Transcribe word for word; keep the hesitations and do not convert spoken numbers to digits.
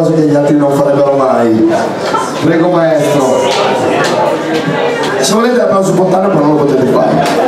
cose che gli altri non farebbero mai. Prego maestro. Se volete l'applauso spontaneo però non lo potete fare.